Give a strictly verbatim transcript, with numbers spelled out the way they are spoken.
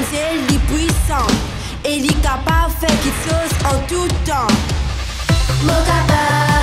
mondial, il est puissant. Et il est capable de faire quelque chose en tout temps. Mo Capave.